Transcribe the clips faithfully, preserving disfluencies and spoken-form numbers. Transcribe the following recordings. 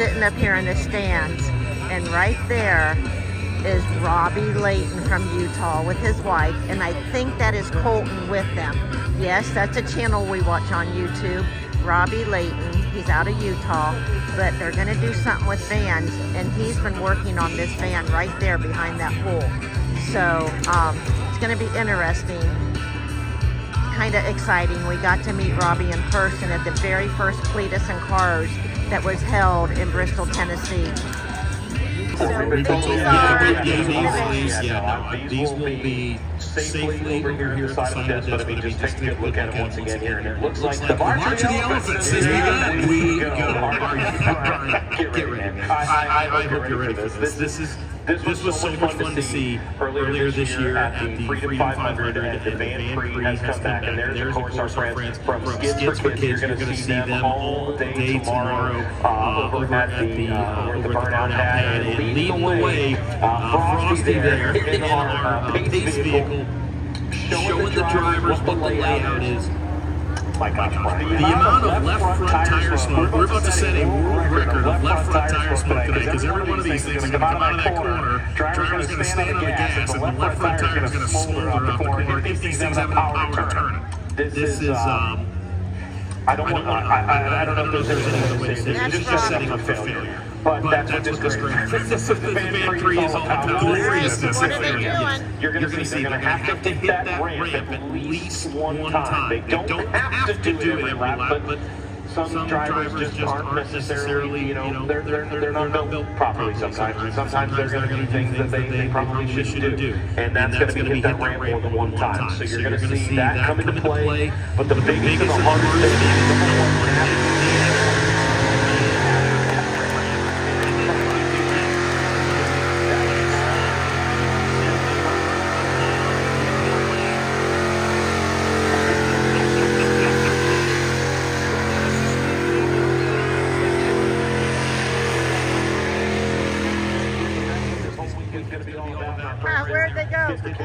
sitting up here in the stands, and right there is Robby Layton from Utah with his wife, and I think that is Colton with them. Yes, that's a channel we watch on YouTube, Robby Layton. He's out of Utah, but they're going to do something with vans, and he's been working on this van right there behind that pool. So um, it's going to be interesting, kind of exciting. We got to meet Robby in person at the very first Cleetus and Cars that was held in Bristol, Tennessee. So these are these, yeah, these will be safely over here beside the desk, but if we just take a look at them once again here, and it looks like the March of the Elephants is here. We go. Get ready. I hope you're ready for this. This is this was so much fun to see earlier this year at the Freedom five hundred, and the Van Prix has come back, and there's of course our friends from Skits for Kids. You're going to see them all day tomorrow over at the Burnout Pad. Leading the way, uh, Frosty there in our pace vehicle, showing the drivers what the layout is. My gosh, the amount of left front tire smoke, we're about to set a world record of left front tire smoke today, because every one of these things is going to come out of that corner, driver's going to stand on the gas, and the left front tire is going to smolder off the corner if these things have power to turn. This is, um, I don't want, I don't know if there's any other way to say it, it's just setting up for failure. But, but that's, that's what this is. This is the Van Prix is all about. Gloriousness. What are they doing? You're going to see they're going to have to hit that ramp at least one time. They don't have to do it every lap, but some drivers just aren't necessarily, you know, they're, they're, they're not built properly sometimes. And sometimes they're going to do things that they, they probably shouldn't do. And that's going to be hit that ramp more than one time. So you're going to see that come into play. But the biggest and the hardest thing is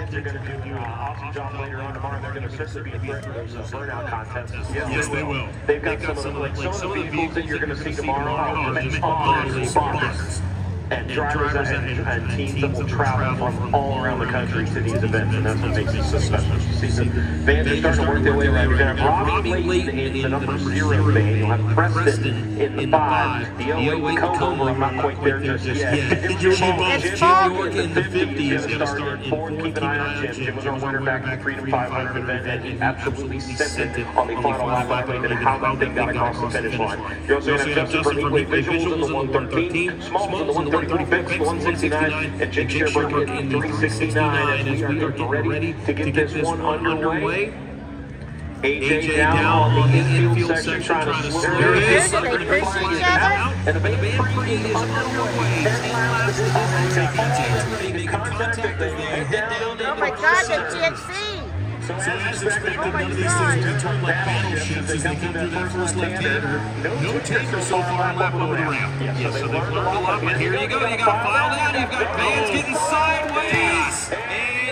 they're going to do an awesome job later on tomorrow. They're going to certainly be in those uh, burnout contests. Yeah, yes, they will. They've got some, some of like, some, some of the vehicles that you're going to see tomorrow are honestly bombers. And drivers and, and, and teams that will travel from all around the country to these events, and that's what makes it so special. See, so vans are starting to work their way around. You're going to have Robby Layton in the number zero van. You'll have Preston in the five. The oh eight Como, I'm not quite there just yet. It's Fogg in the fifty. He's going to start in fourth. Keep an eye on Jim. Jim was our winner back at the Freedom five hundred event, and he absolutely sent it on the final lap. I think how about they got across the finish line. You're also going to have Justin from the visuals in the one thirteen. Smalls in the one thirteen. thirty-six, one sixty-nine, and Jake Shepherd in three sixty-nine, as we are getting ready to get this one underway. A J down on the infield section trying to swim. There it is. And the Van Prix is underway. Oh my God, the T X C! So as expected, none of these things do turn like battleships as they come through that first left-hander. No taker so far on lap over the ramp. Yeah, so they've learned a lot, but here you go. You got to file down. You've got vans getting sideways. And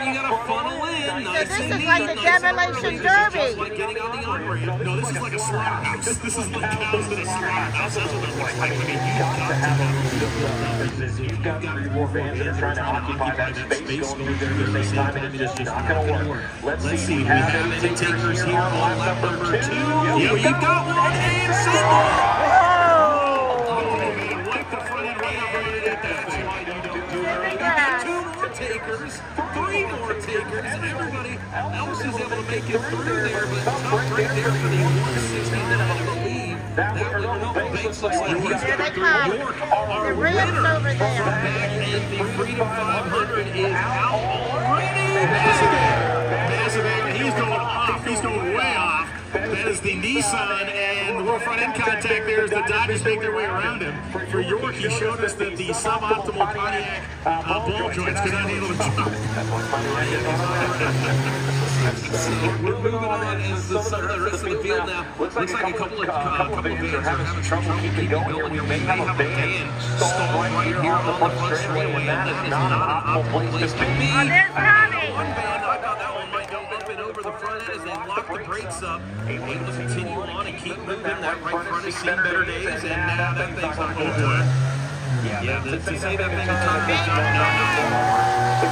you got to funnel in. So this is like a demolition derby. No, this is like a slaughterhouse. This is like cows in a slaughterhouse. That's what they're like. I mean, you've got to have more vans that are trying to occupy that space going through there at the same time, and it's just not going to work. Let's see. We have any takers here on lap number two. Yep, we've got one, and Sydney! Wipe the front end right up right at that. That's why you don't do it. We've got two more takers, three more takers, and everybody else is able to make it through there, but tough break there for the one sixty-nine, I believe. That Ronald Banks looks like he's got through York. Our winner from back at the Freedom five hundred is out already! He's going off. He's going way off. That is the Nissan, and we're front end contact there as the Dodgers make their way around him. For York, he showed us that the suboptimal Pontiac uh, ball joints could not handle the job. So we're moving on as the, some of the rest of the field now. Looks like a couple of, uh, couple of vans are having trouble keeping going. We may have a van stalled right here on the front straightaway, and that is not an optimal place to be. One van, I thought that one might go over the front end as they lock the brakes backs up, able to continue on and keep moving. That right front has seen better days, and now that thing's on the board. Yeah, to say that thing on top is not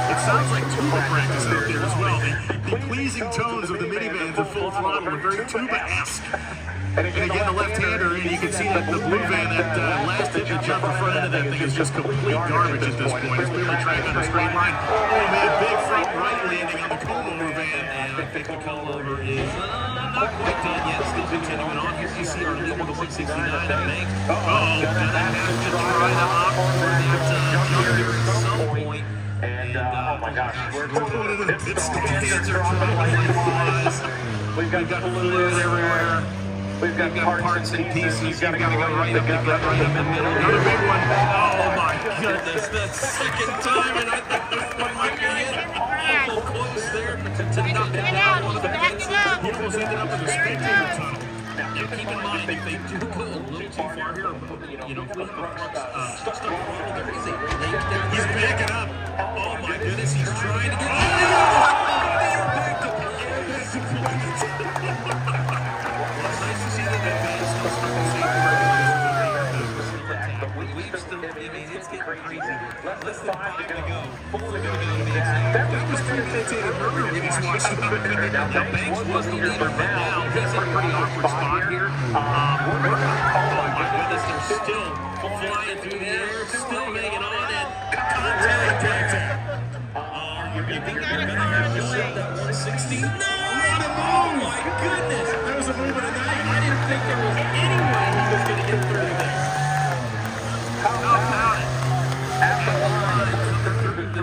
enough. It sounds like tuba practice out there as well. The, the pleasing tones of the minivans are full throttle and very tuba-esque. And again, the left-hander, and you can see that the blue van, that uh, last hit, the jump in front of that thing is just complete garbage at this point. It's really track on a straight line. Oh, man, big front right landing on the comb-over van, and I think the comb-over is uh, not quite done yet. Still continuing on. Here you see our lead with a one sixty-nine, I think. Uh-oh, that has to try to opt for that uh, jump here at some point. And, uh, oh my gosh, we're going to the pit stands are totally flies. We've got fluid everywhere. We've got, We've got parts and pieces. You've got to go right up, up, up, right up in the middle. Another big one. Oh my goodness, that's second time, and I think this one might be it. Awful close there to, to knock that out. One of the pits. He almost ended up in a spectator tunnel. Now keep in mind, if they do go a little too far here, you know, you know the trucks, uh, stuff there is a lake there. He's backing up. Oh my goodness, he's trying to get. Oh! Banks was the leader, but now he's in a pretty awkward spot here. Um, oh my goodness, they're still flying through the air, still making on it. Contact, contact. Uh, you think they're going to have to shut that one sixty? No, what a move! Oh my goodness, that was a move, and I didn't think there was any way he was going to get through there.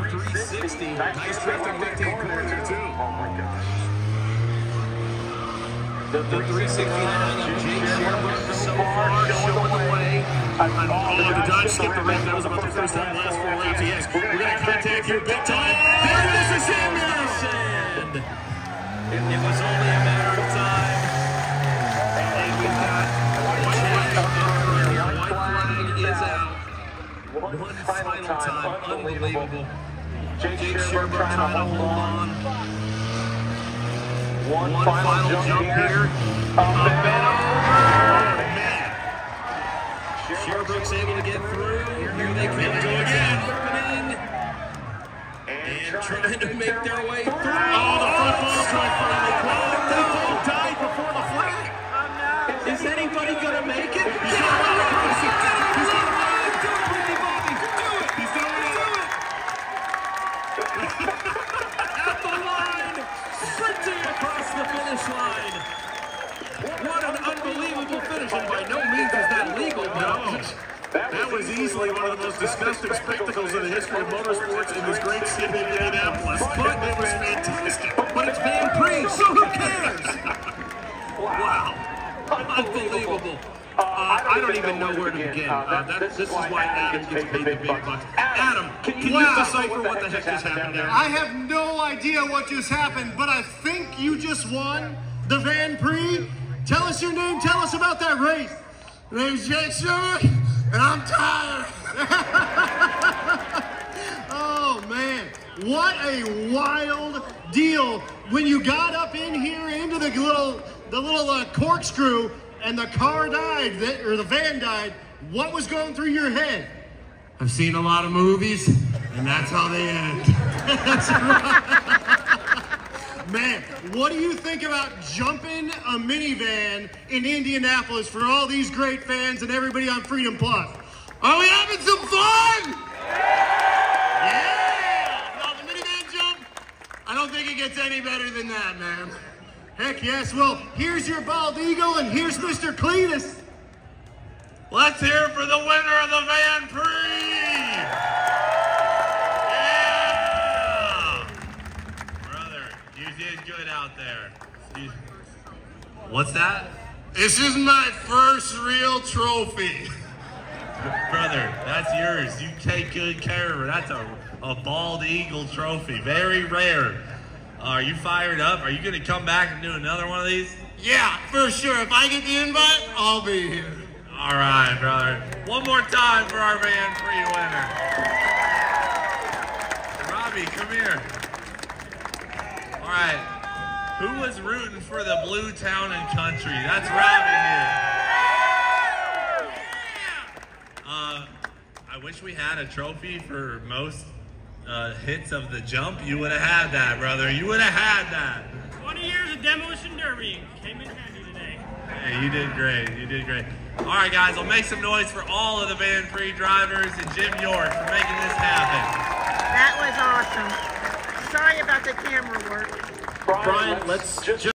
three sixty, nice drifting left-hand corner, too. Oh my gosh. The, the three sixty-nine on Jake Shepherd so far showing the way. On all of the Dodge skip the ramp. That was about the first time last four laps. Yes, we're going to contact you big time. There this is him now. It was only a matter of time. And we've got one check and the white flag is out. One final time. Unbelievable. Jake, Jake Shepherd trying to hold on. One, One final, final jump, jump here. Up, up and over. Man. Sherbrook's able to get through. Here they come go again. Opening. And, and trying to make their way through. Oh, the front ball strike finally closed. They all died before the flag. Is anybody going to make it? Yeah. At the line, sprinting across the finish line. What an unbelievable finish, and by no means is that legal. No. That was easily one of the most disgusting spectacles in the history of motorsports in this great city of Indianapolis. But it was fantastic. But it's Van Prix, so who cares? Wow. Unbelievable. Uh, I don't even know where to begin. Uh, that, this is why Adam gets paid the big bucks. Adam, can you decipher what the heck just happened there? I have no idea what just happened, but I think you just won the Van Prix. Tell us your name. Tell us about that race. My name's Jake Schumacher, and I'm tired. Oh, man. What a wild deal. When you got up in here into the little, the little uh, corkscrew, and the car died, or the van died, what was going through your head? I've seen a lot of movies, and that's how they end. That's right. Man, what do you think about jumping a minivan in Indianapolis for all these great fans and everybody on Freedom Plus? Are we having some fun? Yeah! Now the minivan jump, I don't think it gets any better than that, man. Heck yes, well, here's your bald eagle, and here's Mister Cleetus. Let's hear for the winner of the Van Prix. Yeah! Brother, you did good out there. You... What's that? This is my first real trophy. Brother, that's yours. You take good care of it. That's a, a bald eagle trophy. Very rare. Uh, are you fired up? Are you going to come back and do another one of these? Yeah, for sure. If I get the invite, I'll be here. All right, brother. One more time for our Van Prix winner. Robbie, come here. All right. Who was rooting for the blue town and country? That's Robby here. Uh, I wish we had a trophy for most uh, hits of the jump. You would have had that, brother. You would have had that. twenty years of demolition derby came in handy today. Hey, you did great. You did great. All right, guys. I'll make some noise for all of the Van Prix drivers and Jim York for making this happen. That was awesome. Sorry about the camera work. Brian, Brian let's just...